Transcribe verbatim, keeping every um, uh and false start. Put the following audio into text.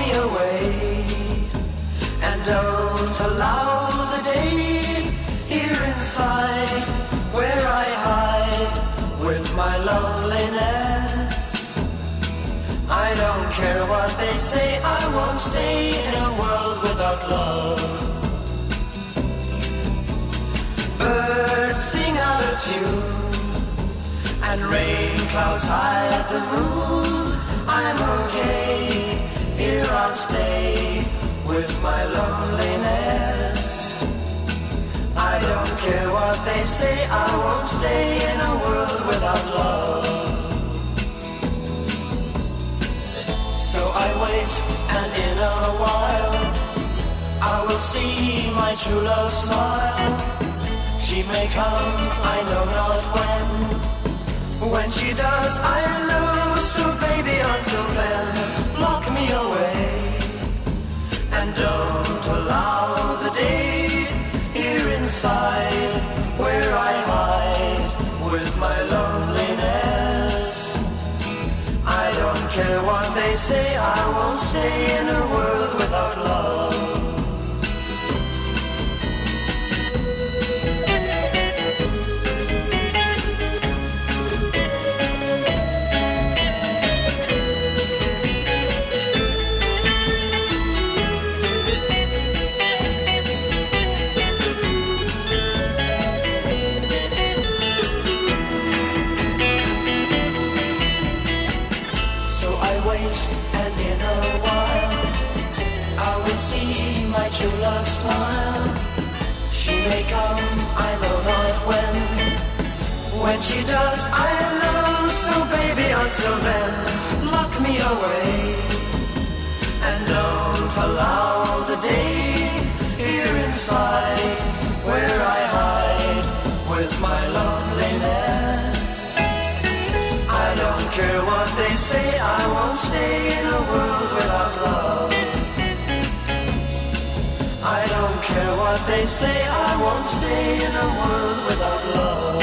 me away, and don't allow the day here inside where I hide with my loneliness. I don't care what they say, I won't stay in a world without love. Birds sing out of tune and rain clouds hide the moon. I'm okay, here I'll stay with my loneliness. I don't care what they say, I won't stay in a world without love. So I wait, and in a while I will see my true love smile. She may come, I know not when. When she does, I lose, so baby, until then, lock me away, and don't allow the day here inside where I hide with my loneliness. I don't care what they say, I won't stay in a world without love. True love smile, she may come, I know not when. When she does, I lose, so baby, until then, lock me away, and don't allow the day here inside where I hide with my loneliness. I don't care what they say, I won't stay in a world without love. I don't care what they say, I won't stay in a world without love.